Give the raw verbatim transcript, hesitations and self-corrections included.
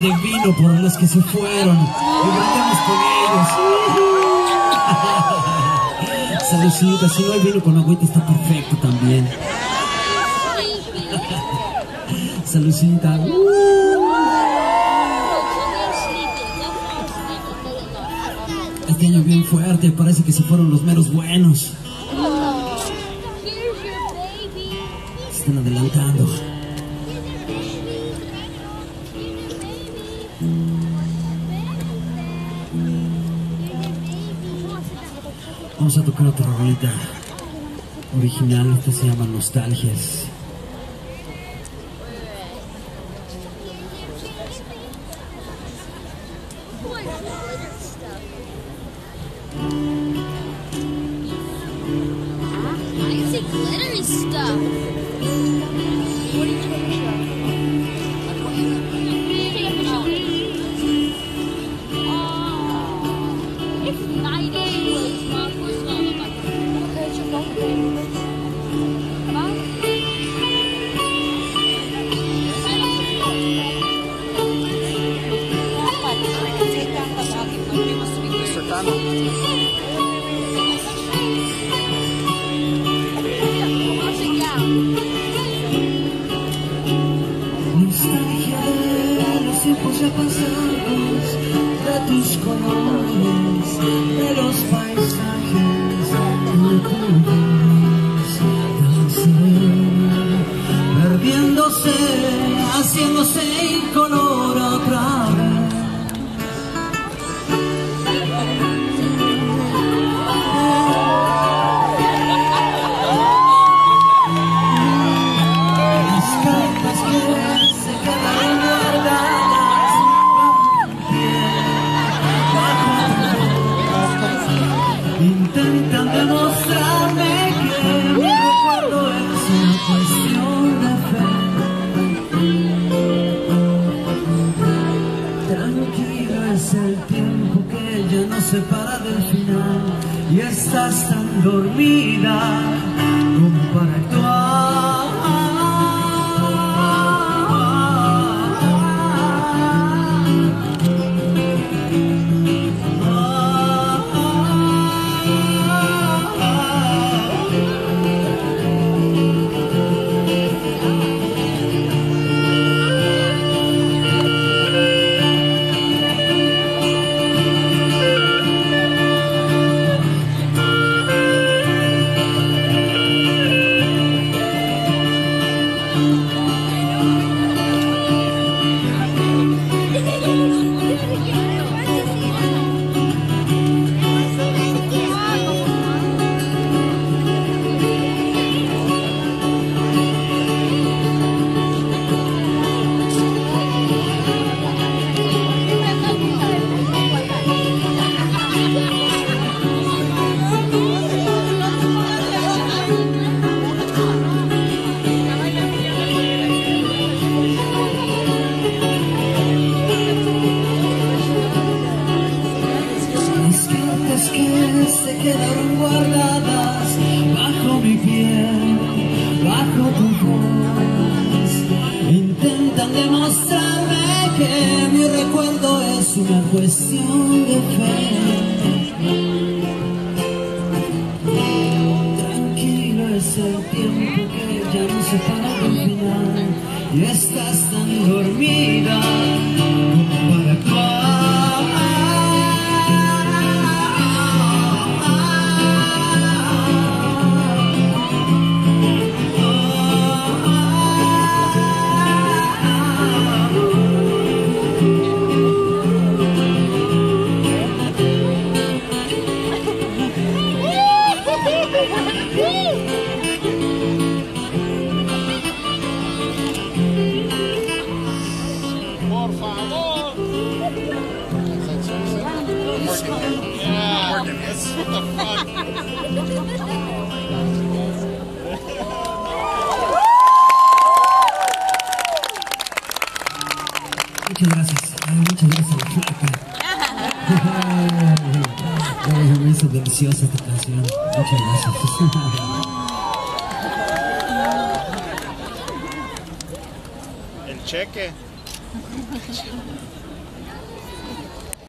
De vino por los que se fueron, y brindamos con ellos. Saludcita, si no hay vino con agüita está perfecto también. Saludcita. Este año bien fuerte, parece que se fueron los meros buenos. Se están adelantando. Vamos a tocar otra rolita original, esta se llama Nostalgias.